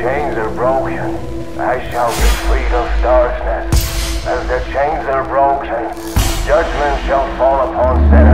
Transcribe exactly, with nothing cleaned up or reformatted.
chains are broken, I shall be freed of darkness. As the chains are broken, judgment shall fall upon sinners.